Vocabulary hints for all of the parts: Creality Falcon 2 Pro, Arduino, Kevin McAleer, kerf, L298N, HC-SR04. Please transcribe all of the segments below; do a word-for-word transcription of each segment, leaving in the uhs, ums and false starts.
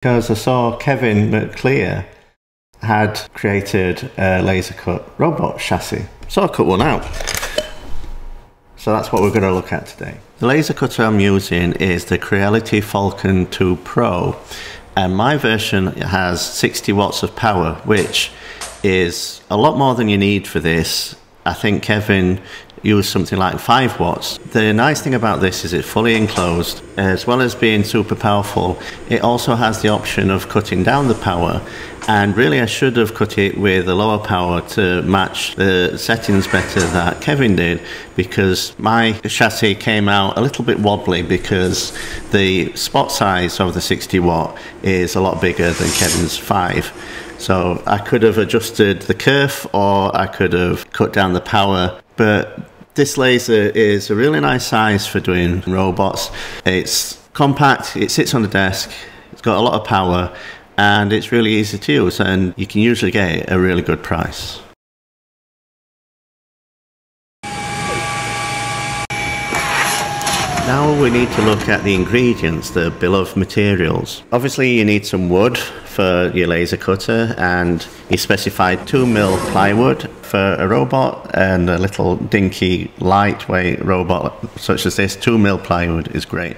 because I saw Kevin McAleer had created a laser cut robot chassis. So I cut one out. So that's what we're going to look at today. The laser cutter I'm using is the Creality Falcon two Pro, and my version has sixty watts of power, which is a lot more than you need for this. I think Kevin used something like five watts. The nice thing about this is it's fully enclosed. As well as being super powerful, it also has the option of cutting down the power, and really I should have cut it with a lower power to match the settings better that Kevin did, because my chassis came out a little bit wobbly because the spot size of the sixty watt is a lot bigger than Kevin's five. So I could have adjusted the kerf, or I could have cut down the power, but this laser is a really nice size for doing robots. It's compact, it sits on the desk, it's got a lot of power, and it's really easy to use, and you can usually get it at a really good price. Now we need to look at the ingredients, the bill of materials. Obviously you need some wood for your laser cutter, and you specified two mil plywood for a robot, and a little dinky lightweight robot such as this, two mil plywood is great.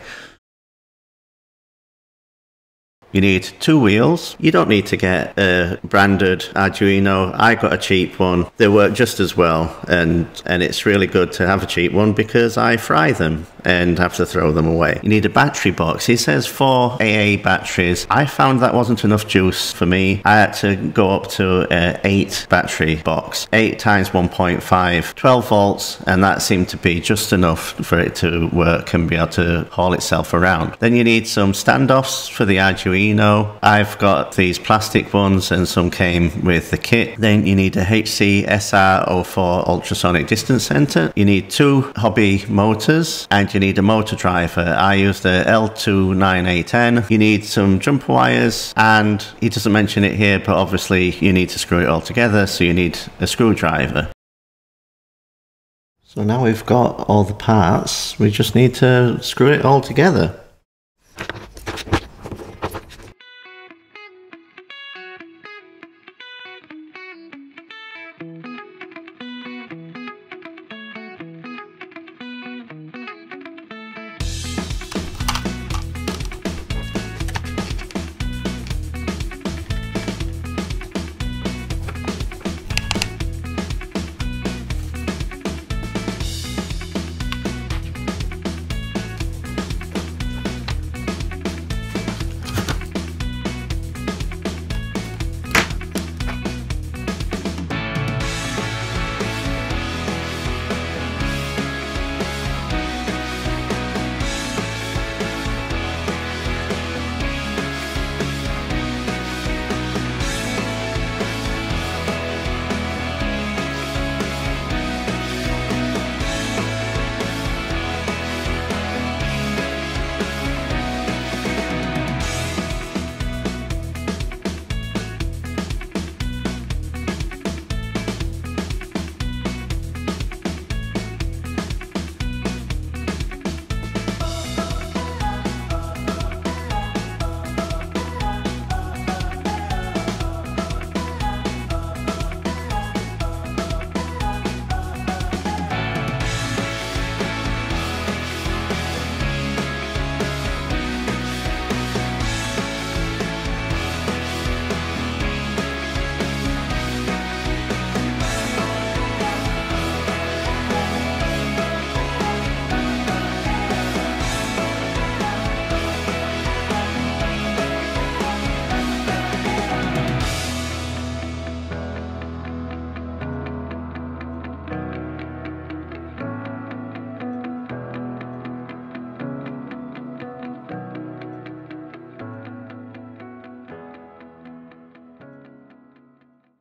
You need two wheels. You don't need to get a branded Arduino. I got a cheap one. They work just as well, and, and it's really good to have a cheap one because I fry them and have to throw them away. You need a battery box. He says four double A batteries. I found that wasn't enough juice for me. I had to go up to an eight battery box. eight times one point five, twelve volts, and that seemed to be just enough for it to work and be able to haul itself around. Then you need some standoffs for the Arduino. I've got these plastic ones, and some came with the kit. Then you need a H C S R zero four ultrasonic distance sensor. You need two hobby motors, and you need a motor driver. I used the L two ninety-eight N. You need some jumper wires, and he doesn't mention it here, but obviously you need to screw it all together, so you need a screwdriver. So now we've got all the parts, we just need to screw it all together.